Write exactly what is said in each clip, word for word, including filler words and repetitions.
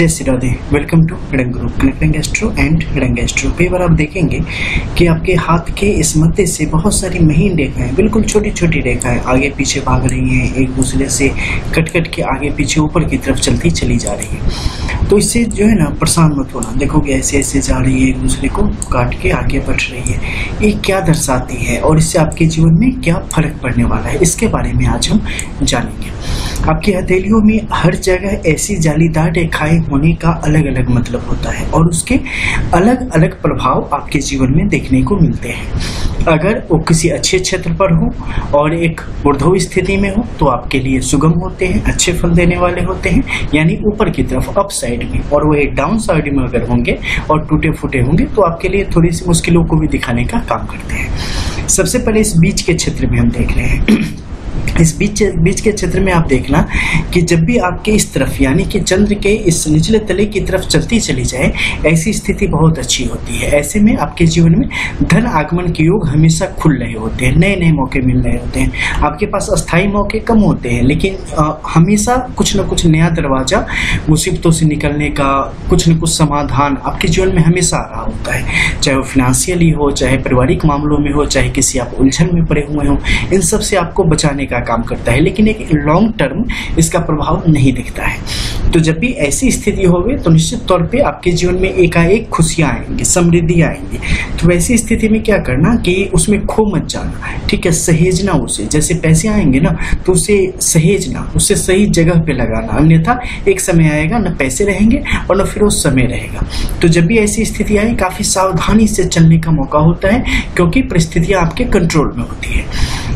जय Shri Radhe. Welcome to Rang group Rang astro and Rang astro. कई बार आप देखेंगे कि आपके हाथ के इस मध्य से बहुत सारी महीन रेखाएं, बिल्कुल छोटी छोटी रेखाएं आगे पीछे भाग रही हैं, एक दूसरे से कट कट के आगे पीछे ऊपर की तरफ चलती चली जा रही है। तो इससे जो है ना परेशान मत होना। देखो कि ऐसे ऐसे जा रही है, एक दूसरे को काट के आगे बढ़ रही है। ये क्या दर्शाती है और इससे आपके जीवन में क्या फर्क पड़ने वाला है, इसके बारे में आज हम जानेंगे। आपकी हथेलियों में हर जगह ऐसी जालीदार रेखाएं होने का अलग अलग मतलब होता है और उसके अलग अलग प्रभाव आपके जीवन में देखने को मिलते हैं। अगर वो किसी अच्छे क्षेत्र पर हो और एक ऊर्ध्व स्थिति में हो तो आपके लिए सुगम होते हैं, अच्छे फल देने वाले होते हैं, यानी ऊपर की तरफ अप साइड में। और वह डाउन साइड में अगर होंगे और टूटे फूटे होंगे तो आपके लिए थोड़ी सी मुश्किलों को भी दिखाने का काम करते हैं। सबसे पहले इस बीच के क्षेत्र में हम देख रहे हैं। इस बीच बीच के क्षेत्र में आप देखना कि जब भी आपके इस तरफ यानी कि चंद्र के इस निचले तले की तरफ चलती चली जाए, ऐसी स्थिति बहुत अच्छी होती है। ऐसे में आपके जीवन में धन आगमन के योग हमेशा खुल रहे होते हैं, नए नए मौके मिल रहे होते हैं। आपके पास अस्थायी मौके कम होते हैं, लेकिन आ, हमेशा कुछ न कुछ नया दरवाज़ा, मुसीबतों से निकलने का कुछ न कुछ समाधान आपके जीवन में हमेशा आ रहा होता है। चाहे वो फिनेंशियली हो, चाहे पारिवारिक मामलों में हो, चाहे किसी आप उलझन में पड़े हुए हों, इन सब से आपको बचाने का काम करता है, लेकिन एक लॉन्ग टर्म इसका प्रभाव नहीं दिखता है। तो जब भी ऐसी स्थिति होगी तो निश्चित तौर पे आपके जीवन में एकाएक खुशियाँ आएंगी, समृद्धि आएंगी। तो वैसी स्थिति में क्या करना कि उसमें खो मत जाना, ठीक है, सहेजना उसे। जैसे पैसे आएंगे ना तो उसे सहेजना, उसे सही जगह पे लगाना, अन्यथा एक समय आएगा ना पैसे रहेंगे और ना फिर वो समय रहेगा। तो जब भी ऐसी स्थिति आए काफ़ी सावधानी से चलने का मौका होता है, क्योंकि परिस्थितियाँ आपके कंट्रोल में होती है।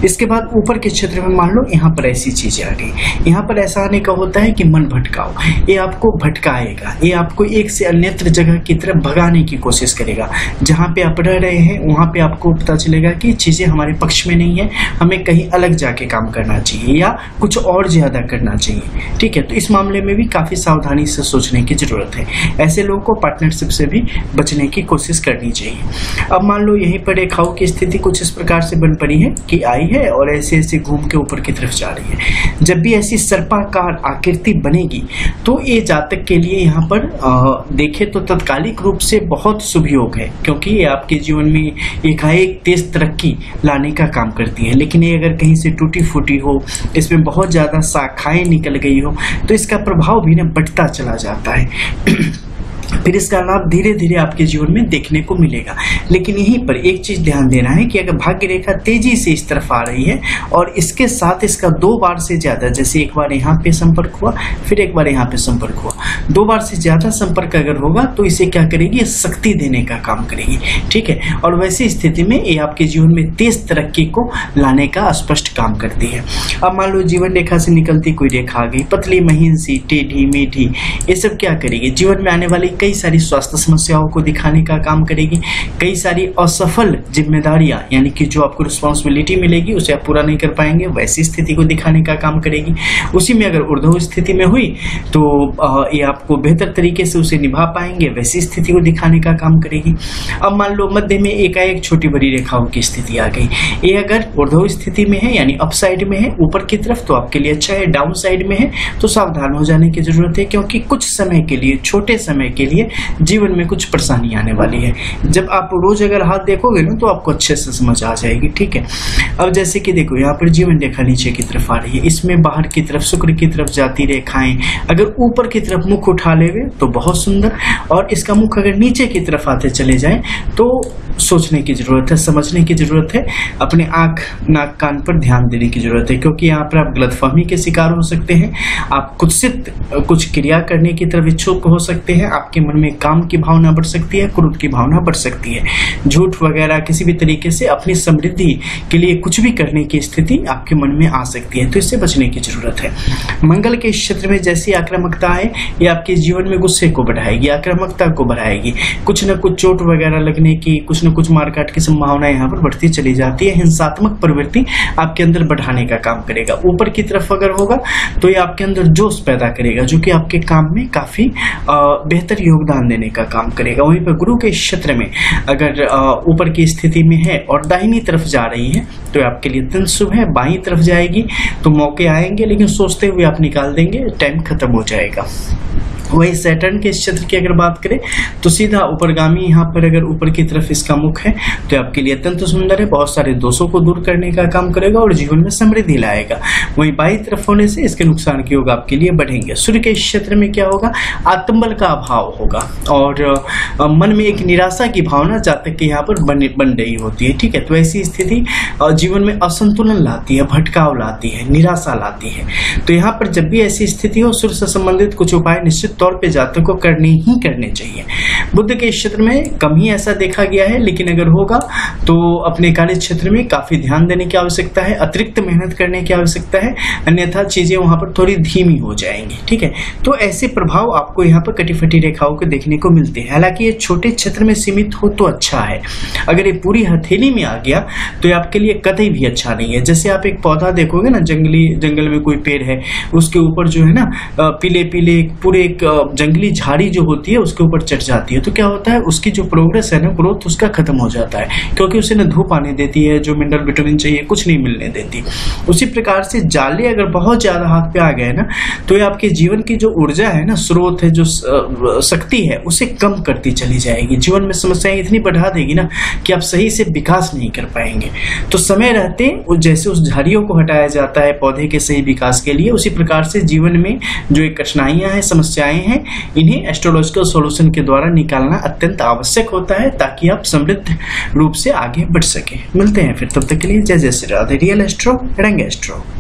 इसके बाद ऊपर के क्षेत्र में मान लो यहाँ पर ऐसी चीज़ें आ गई, यहाँ पर ऐसा आने का होता है कि मन भटकाओ, ये आपको भटकाएगा, ये आपको एक से अन्यत्र जगह की तरफ भगाने की कोशिश करेगा। जहाँ पे आप रह रहे हैं वहाँ पे आपको पता चलेगा कि चीज़ें हमारे पक्ष में नहीं है, हमें कहीं अलग जाके काम करना चाहिए या कुछ और ज़्यादा करना चाहिए, ठीक है। तो इस मामले में भी काफ़ी सावधानी से सोचने की ज़रूरत है। ऐसे लोगों को पार्टनरशिप से भी बचने की कोशिश करनी चाहिए। अब मान लो यहीं पर रेखाओं की स्थिति कुछ इस प्रकार से बन पड़ी है कि आई है और ऐसे ऐसे घूम के ऊपर की तरफ जा रही है। जब भी ऐसी सर्पाकार आकृति बनेगी तो ये जातक के लिए यहाँ पर आ, देखे तो तत्कालिक रूप से बहुत सुभयोग है, क्योंकि ये आपके जीवन में एकाएक तेज तरक्की लाने का काम करती है। लेकिन ये अगर कहीं से टूटी फूटी हो, इसमें बहुत ज़्यादा शाखाएं निकल गई हो, तो इसका प्रभाव भी ना बढ़ता चला जाता है। फिर इसका लाभ धीरे धीरे आपके जीवन में देखने को मिलेगा। लेकिन यहीं पर एक चीज़ ध्यान देना है कि अगर भाग्य रेखा तेजी से इस तरफ आ रही है और इसके साथ इसका दो बार से ज़्यादा, जैसे एक बार यहाँ पे संपर्क हुआ, फिर एक बार यहाँ पे संपर्क हुआ, दो बार से ज़्यादा संपर्क अगर होगा तो इसे क्या करेगी, शक्ति देने का काम करेगी, ठीक है। और वैसी स्थिति में ये आपके जीवन में तेज तरक्की को लाने का स्पष्ट काम करती है। अब मान लो जीवन रेखा से निकलती कोई रेखा आ गई, पतली महीन सी, टेढ़ी मेढ़ी, ये सब क्या करेगी, जीवन में आने वाली कई सारी स्वास्थ्य समस्याओं को दिखाने का काम करेगी। कई सारी असफल जिम्मेदारियां यानी कि जो आपको रिस्पॉन्सिबिलिटी मिलेगी उसे आप पूरा नहीं कर पाएंगे, वैसी स्थिति को दिखाने का काम करेगी। उसी में अगर ऊर्ध्व स्थिति में हुई तो ये आपको बेहतर तरीके से उसे निभा पाएंगे, वैसी स्थिति को दिखाने का काम करेगी। अब मान लो मध्य में एकाएक छोटी बड़ी रेखाओं की स्थिति आ गई, ये अगर ऊर्ध्व स्थिति में है यानी अप साइड में है ऊपर की तरफ तो आपके लिए अच्छा है, डाउन साइड में है तो सावधान हो जाने की जरूरत है, क्योंकि कुछ समय के लिए, छोटे समय के लिए जीवन में कुछ परेशानी आने वाली है। जब आप रोज अगर हाथ देखोगे ना तो आपको अच्छे से समझ आ जाएगी, ठीक है। अब जैसे कि देखो यहाँ पर जीवन रेखा नीचे की तरफ आ रही है, इसमें बाहर की तरफ शुक्र की तरफ जाती रेखाएं अगर ऊपर की तरफ मुख उठा लेवे तो बहुत सुंदर, और इसका मुख अगर नीचे की तरफ आते चले जाए तो सोचने की जरूरत है, समझने की जरूरत है, अपने आँख नाक कान पर ध्यान देने की जरूरत है, क्योंकि यहाँ पर आप गलतफहमी के शिकार हो सकते हैं। आप कुत्सित कुछ क्रिया करने की तरफ इच्छुक हो सकते हैं, आपके मन में काम की भावना बढ़ सकती है, क्रोध की भावना बढ़ सकती है, झूठ वगैरह किसी भी तरीके से अपनी समृद्धि के लिए कुछ भी करने की स्थिति आपके मन में आ सकती है, तो इससे बचने की जरूरत है। मंगल के क्षेत्र में जैसी आक्रामकता है ये आपके जीवन में गुस्से को बढ़ाएगी, आक्रामकता को बढ़ाएगी, कुछ न कुछ चोट वगैरह लगने की, कुछ न कुछ मारकाट की संभावना यहाँ पर बढ़ती चली जाती है। हिंसात्मक प्रवृत्ति आपके अंदर बढ़ाने का काम करेगा। ऊपर की तरफ अगर होगा तो ये आपके अंदर जोश पैदा करेगा, जो कि आपके काम में काफी बेहतर योगदान देने का काम करेगा। वहीं पर गुरु के क्षेत्र में अगर ऊपर की स्थिति में है और दाहिनी तरफ जा रही है तो आपके लिए दिन शुभ है, बाईं तरफ जाएगी तो मौके आएंगे, लेकिन सोचते हुए आप निकाल देंगे, टाइम खत्म हो जाएगा। वही सैटर्न के इस क्षेत्र की अगर बात करें तो सीधा ऊपरगामी, यहाँ पर अगर ऊपर की तरफ इसका मुख है तो आपके लिए अत्यंत सुंदर है, बहुत सारे दोषों को दूर करने का काम करेगा और जीवन में समृद्धि लाएगा। वहीं बाई तरफ होने से इसके नुकसान के योग आपके लिए बढ़ेंगे। सूर्य के इस क्षेत्र में क्या होगा, आत्मबल का अभाव होगा और मन में एक निराशा की भावना जातक के यहाँ पर बन बन रही होती है, ठीक है। तो ऐसी स्थिति जीवन में असंतुलन लाती है, भटकाव लाती है, निराशा लाती है। तो यहाँ पर जब भी ऐसी स्थिति हो, सूर्य से संबंधित कुछ उपाय निश्चित तौर पे जातक को करने ही करने चाहिए। बुध के क्षेत्र में कम ही ऐसा देखा गया है, लेकिन अगर होगा तो अपने कार्य क्षेत्र में काफी ध्यान देने की आवश्यकता है, अतिरिक्त मेहनत करने की आवश्यकता है, अन्यथा चीजें वहां पर थोड़ी धीमी हो जाएंगी, ठीक है। तो ऐसे प्रभाव आपको यहाँ पर कटी-फटी रेखाओं के देखने को मिलते हैं। हालांकि ये छोटे क्षेत्र में सीमित हो तो अच्छा है, अगर ये पूरी हथेली में आ गया तो ये आपके लिए कतई भी अच्छा नहीं है। जैसे आप एक पौधा देखोगे ना, जंगली जंगल में कोई पेड़ है, उसके ऊपर जो है ना पीले पीले पूरे एक जंगली झाड़ी जो होती है उसके ऊपर चढ़ जाती है, तो क्या होता है उसकी जो प्रोग्रेस है ना, ग्रोथ उसका खत्म हो जाता है, क्योंकि उसे ना धूप आने देती है, जो मिनरल विटामिन चाहिए कुछ नहीं मिलने देती। उसी प्रकार से जाले अगर बहुत ज्यादा हाथ पे आ गए ना तो ये आपके जीवन की जो ऊर्जा है ना, स्रोत है, जो शक्ति है, उसे कम करती चली जाएगी। जीवन में समस्याएं इतनी बढ़ा देगी ना कि आप सही से विकास नहीं कर पाएंगे। तो समय रहते जैसे उस झाड़ियों को हटाया जाता है पौधे के सही विकास के लिए, उसी प्रकार से जीवन में जो एक कठिनाइयां हैं, समस्याएं हैं, इन्हें एस्ट्रोलॉजिकल सॉल्यूशन के द्वारा निकालना अत्यंत आवश्यक होता है ताकि आप समृद्ध रूप से आगे बढ़ सकें। मिलते हैं फिर, तब तक के लिए जय जय Shri Radhe. Real astro, Rang astro.